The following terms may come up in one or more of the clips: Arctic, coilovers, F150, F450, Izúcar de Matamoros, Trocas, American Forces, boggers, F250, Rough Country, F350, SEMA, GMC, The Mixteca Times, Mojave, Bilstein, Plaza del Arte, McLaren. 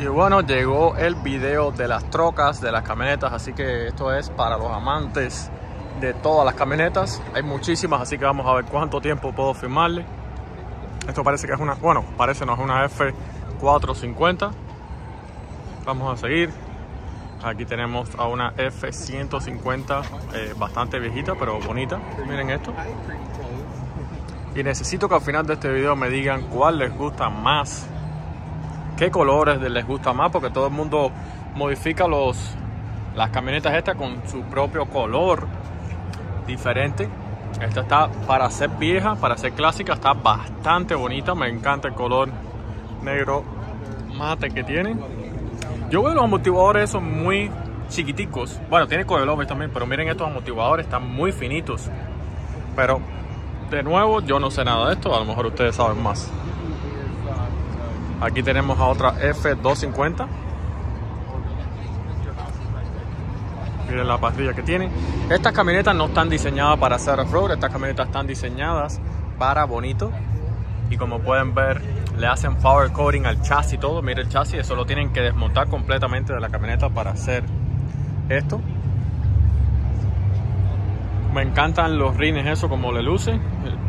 Y bueno, llegó el video de las trocas, de las camionetas, así que esto es para los amantes de todas las camionetas. Hay muchísimas, así que vamos a ver cuánto tiempo puedo filmarle. Esto parece que es una, bueno, parece no, es una F450. Vamos a seguir. Aquí tenemos a una F150, bastante viejita, pero bonita. Miren esto. Y necesito que al final de este video me digan cuál les gusta más, qué colores les gusta más, porque todo el mundo modifica las camionetas estas con su propio color diferente. Esta está, para ser vieja, para ser clásica, está bastante bonita. Me encanta el color negro mate que tiene. Yo veo los amortiguadores, son muy chiquiticos. Bueno, tiene coilovers también, pero miren estos amortiguadores, están muy finitos. Pero, de nuevo, yo no sé nada de esto, a lo mejor ustedes saben más. Aquí tenemos a otra F250. Miren la parrilla que tiene. Estas camionetas no están diseñadas para hacer off-road. Estas camionetas están diseñadas para bonito. Y como pueden ver, le hacen power coating al chasis y todo. Miren el chasis, eso lo tienen que desmontar completamente de la camioneta para hacer esto. Me encantan los rines, eso como le lucen.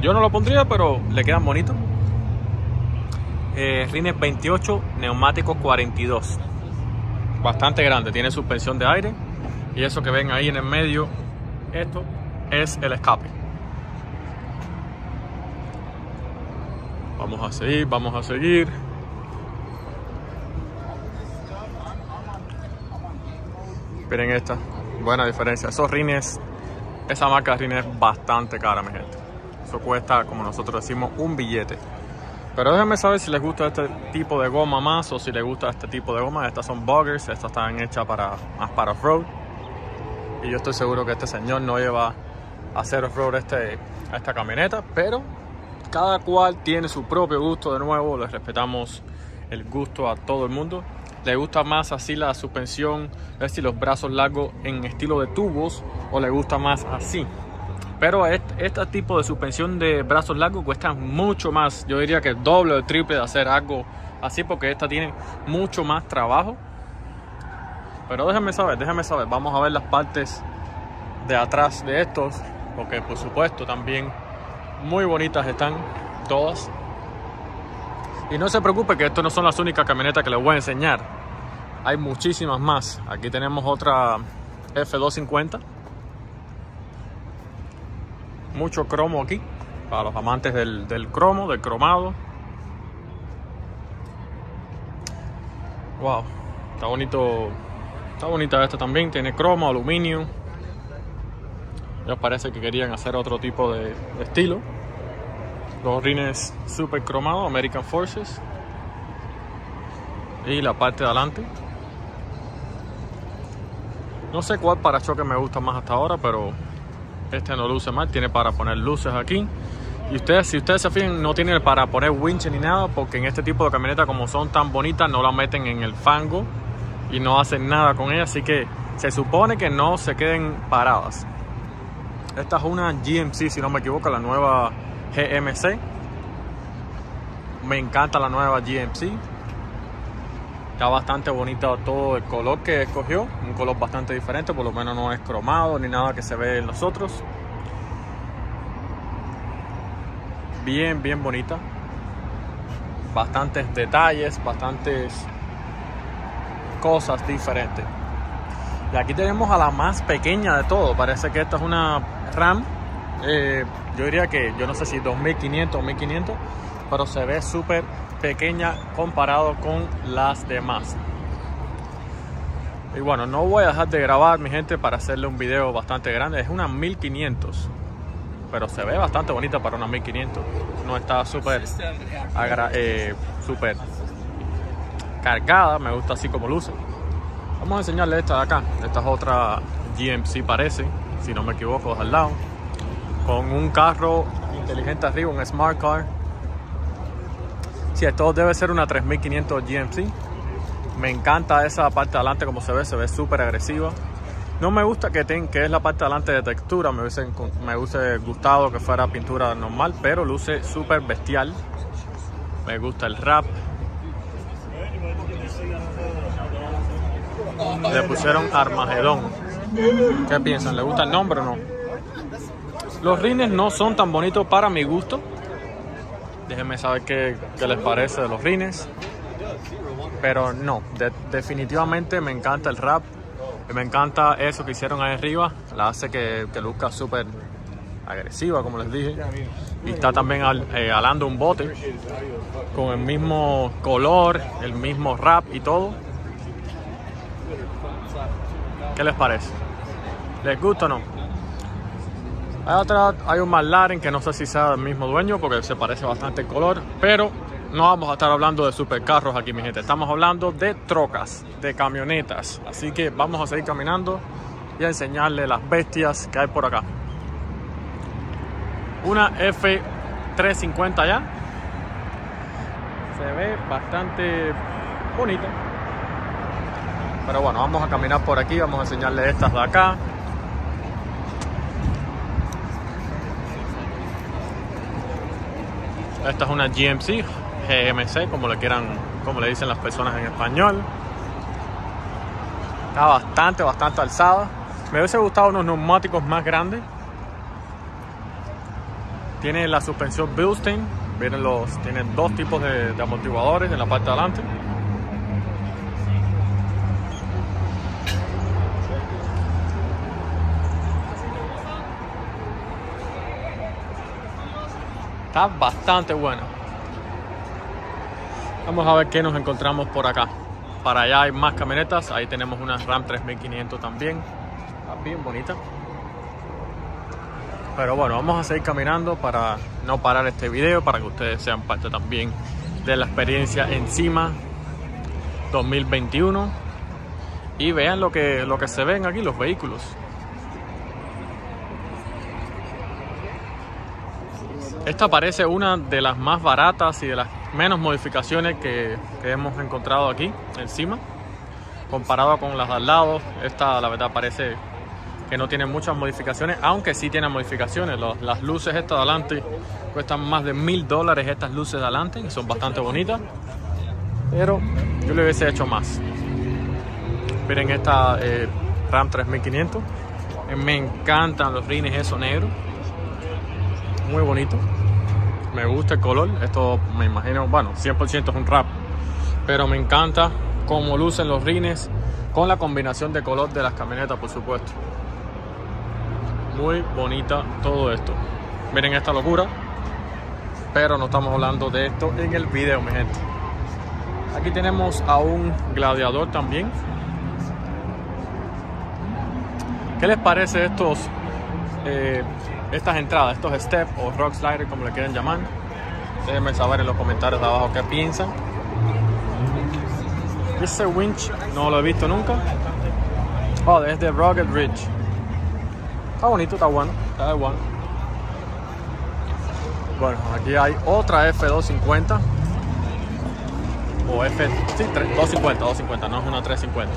Yo no lo pondría, pero le quedan bonitos. Rines 28, neumáticos 42, bastante grande, tiene suspensión de aire, y eso que ven ahí en el medio, esto es el escape. Vamos a seguir, vamos a seguir. Miren esta, buena diferencia, esos rines, esa marca de rines es bastante cara, mi gente. Eso cuesta, como nosotros decimos, un billete. Pero déjenme saber si les gusta este tipo de goma más, o si les gusta este tipo de goma. Estas son boggers, estas están hechas más para off-road. Y yo estoy seguro que este señor no lleva a hacer off-road esta camioneta. Pero cada cual tiene su propio gusto, de nuevo. Les respetamos el gusto a todo el mundo. ¿Le gusta más así la suspensión, si los brazos largos en estilo de tubos, o le gusta más así? Pero este tipo de suspensión de brazos largos cuesta mucho más. Yo diría que el doble o el triple de hacer algo así, porque esta tiene mucho más trabajo. Pero déjenme saber, déjenme saber. Vamos a ver las partes de atrás de estos, porque por supuesto también muy bonitas están todas. Y no se preocupe que estas no son las únicas camionetas que les voy a enseñar. Hay muchísimas más. Aquí tenemos otra F250. Mucho cromo aquí, para los amantes del cromo, del cromado. Wow, está bonito. Está bonita esta también, tiene cromo, aluminio. Ya parece que querían hacer otro tipo de estilo. Los rines super cromados, American Forces. Y la parte de adelante. No sé cuál parachoques me gusta más hasta ahora, pero este no luce mal, tiene para poner luces aquí. Y ustedes, si ustedes se fijan, no tienen para poner winches ni nada, porque en este tipo de camionetas, como son tan bonitas, no las meten en el fango y no hacen nada con ellas, así que se supone que no se queden paradas. Esta es una GMC, si no me equivoco, la nueva GMC. Me encanta la nueva GMC. Está bastante bonito todo el color que escogió, un color bastante diferente, por lo menos no es cromado ni nada que se ve en los otros. Bien, bien bonita. Bastantes detalles, bastantes cosas diferentes. Y aquí tenemos a la más pequeña de todo. Parece que esta es una Ram. Yo diría que, yo no sé si 2500 o 1500, pero se ve súper pequeña comparado con las demás. Y bueno, no voy a dejar de grabar, mi gente, para hacerle un video bastante grande. Es una 1500, pero se ve bastante bonita para una 1500. No está súper cargada, me gusta así como luce. Vamos a enseñarle esta de acá. Esta es otra GMC, parece, si no me equivoco, al lado, con un carro inteligente arriba, un smart car. Sí, esto debe ser una 3500 GMC. Me encanta esa parte de adelante, como se ve súper agresiva. No me gusta que es la parte de adelante de textura. Me hubiese gustado que fuera pintura normal, pero luce súper bestial. Me gusta el wrap. le pusieron Armagedón. ¿Qué piensan? ¿Les gusta el nombre o no? Los rines no son tan bonitos para mi gusto. Déjenme saber qué les parece de los rines. Pero no, definitivamente me encanta el rap. Me encanta eso que hicieron ahí arriba. La hace que luzca súper agresiva, como les dije. Y está también alando un bote con el mismo color, el mismo rap y todo. ¿Qué les parece? ¿Les gusta o no? Hay un McLaren que no sé si sea el mismo dueño porque se parece bastante el color. Pero no vamos a estar hablando de supercarros aquí, mi gente. Estamos hablando de trocas, de camionetas. Así que vamos a seguir caminando y a enseñarles las bestias que hay por acá. Una F350 ya. Se ve bastante bonita. Pero bueno, vamos a caminar por aquí. Vamos a enseñarles estas de acá. Esta es una GMC, GMC, como le dicen las personas en español. Está bastante alzada. Me hubiese gustado unos neumáticos más grandes. Tiene la suspensión Bilstein. Tienen dos tipos de amortiguadores en la parte de adelante. Está bastante bueno. Vamos a ver qué nos encontramos por acá. Para allá hay más camionetas. Ahí tenemos una Ram 3500 también. Está bien bonita. Pero bueno, vamos a seguir caminando para no parar este video, para que ustedes sean parte también de la experiencia en SEMA 2021. Y vean lo que se ven aquí, los vehículos. Esta parece una de las más baratas y de las menos modificaciones que hemos encontrado aquí encima. Comparado con las de al lado, esta la verdad parece que no tiene muchas modificaciones, aunque sí tiene modificaciones. Las luces estas de adelante cuestan más de $1000 estas luces de adelante, que son bastante bonitas. Pero yo le hubiese hecho más. Miren esta Ram 3500. Me encantan los rines esos negros. Muy bonito. Me gusta el color. Esto me imagino, bueno, 100% es un rap. Pero me encanta cómo lucen los rines con la combinación de color de las camionetas, por supuesto. Muy bonita todo esto. Miren esta locura. Pero no estamos hablando de esto en el video, mi gente. Aquí tenemos a un gladiador también. ¿Qué les parece estas entradas, estos step o rock sliders, como le quieran llamar? Déjenme saber en los comentarios de abajo qué piensan. Ese winch no lo he visto nunca. Oh, es de Rocket Ridge. Está bonito, está bueno, está de bueno. Bueno, aquí hay otra F250. O F... sí, 250, no es una 350.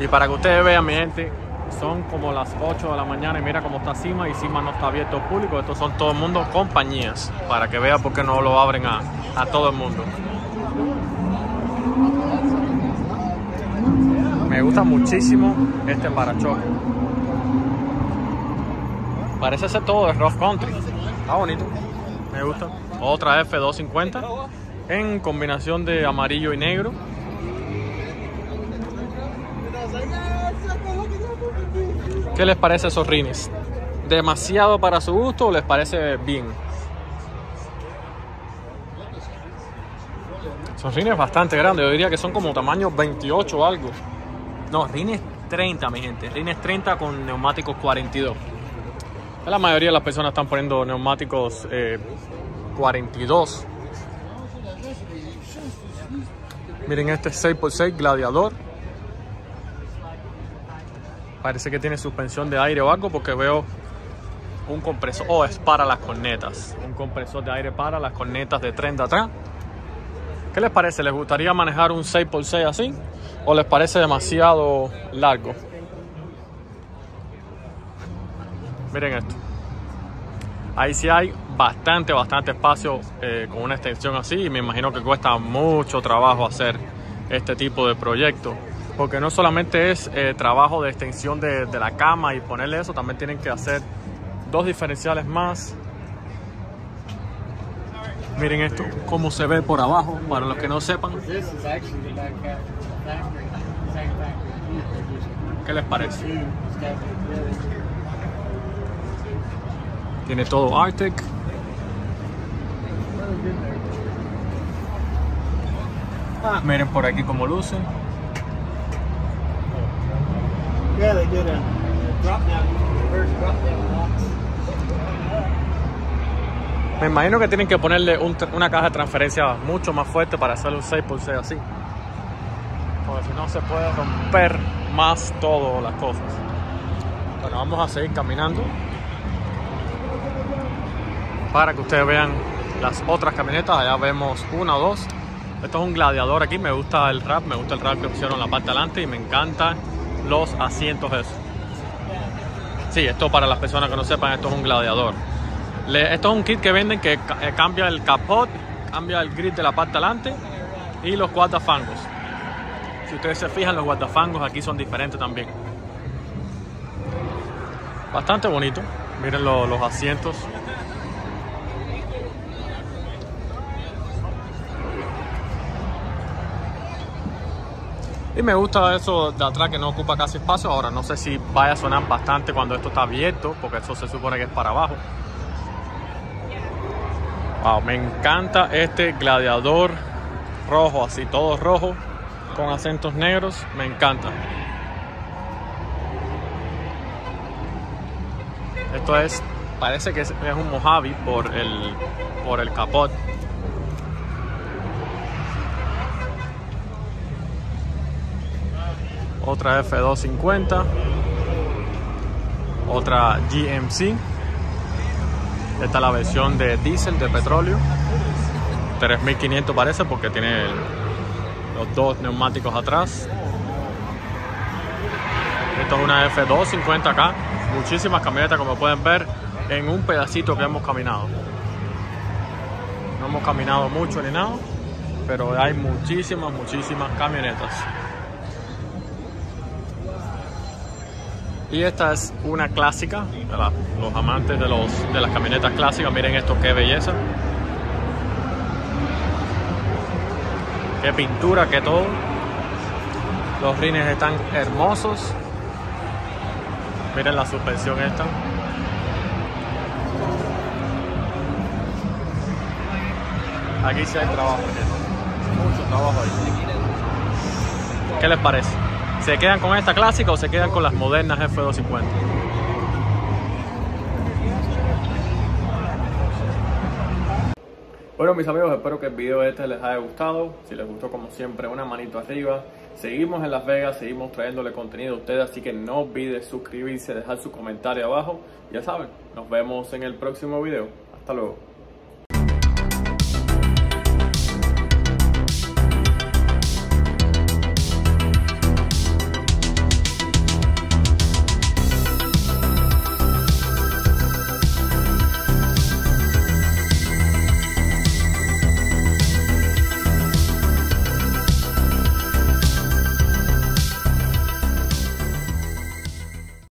Y para que ustedes vean, mi gente, son como las 8 de la mañana y mira cómo está SEMA, y SEMA no está abierto al público. Estos son todo el mundo compañías, para que vean por qué no lo abren a todo el mundo. Me gusta muchísimo este parachoque. Parece ser todo de Rough Country. Está bonito, me gusta. Otra F250 en combinación de amarillo y negro. ¿Qué les parece esos rines? ¿Demasiado para su gusto o les parece bien? Son rines bastante grandes. Yo diría que son como tamaño 28 o algo. No, rines 30, mi gente. Rines 30 con neumáticos 42. La mayoría de las personas están poniendo neumáticos 42. Miren este 6x6 gladiador. Parece que tiene suspensión de aire o algo, porque veo un compresor. Oh, es para las cornetas. Un compresor de aire para las cornetas de tren de atrás. ¿Qué les parece? ¿Les gustaría manejar un 6x6 así? ¿O les parece demasiado largo? Miren esto. Ahí sí hay bastante espacio con una extensión así. Y me imagino que cuesta mucho trabajo hacer este tipo de proyecto. porque no solamente es trabajo de extensión de la cama y ponerle eso, también tienen que hacer dos diferenciales más. Miren esto, cómo se ve por abajo, para los que no sepan. ¿Qué les parece? Tiene todo Arctic. Miren por aquí cómo luce. Me imagino que tienen que ponerle una caja de transferencia mucho más fuerte para hacer un 6x6 así, porque si no se puede romper más todo las cosas. Bueno, vamos a seguir caminando para que ustedes vean las otras camionetas. Allá vemos una o dos. Esto es un gladiador aquí. Me gusta el wrap, que pusieron en la parte delante, y me encantan los asientos esos. Sí, esto para las personas que no sepan, esto es un gladiador. Esto es un kit que venden que cambia el capot, cambia el grid de la parte delante y los guardafangos. Si ustedes se fijan, los guardafangos aquí son diferentes también. Bastante bonito. Miren los asientos. Y me gusta eso de atrás, que no ocupa casi espacio. Ahora no sé si vaya a sonar bastante cuando esto está abierto, porque eso se supone que es para abajo. Wow, me encanta este gladiador rojo, así todo rojo con acentos negros. Me encanta. Esto es, parece que es un Mojave por el capot. Otra F250, otra GMC. Esta es la versión de diésel, de petróleo, 3500 parece, porque tiene los dos neumáticos atrás. Esto es una F250 acá. Muchísimas camionetas, como pueden ver, en un pedacito que hemos caminado. No hemos caminado mucho ni nada, pero hay muchísimas camionetas. Y esta es una clásica, para los amantes de las camionetas clásicas. Miren esto, qué belleza. Qué pintura, qué todo. Los rines están hermosos. Miren la suspensión esta. Aquí sí hay trabajo. Mucho trabajo ahí. ¿Qué les parece? ¿Se quedan con esta clásica o se quedan con las modernas F250? Bueno, mis amigos, espero que el video este les haya gustado. Si les gustó, como siempre, una manito arriba. Seguimos en Las Vegas, seguimos trayéndole contenido a ustedes, así que no olviden suscribirse, dejar su comentario abajo. Ya saben, nos vemos en el próximo video. Hasta luego.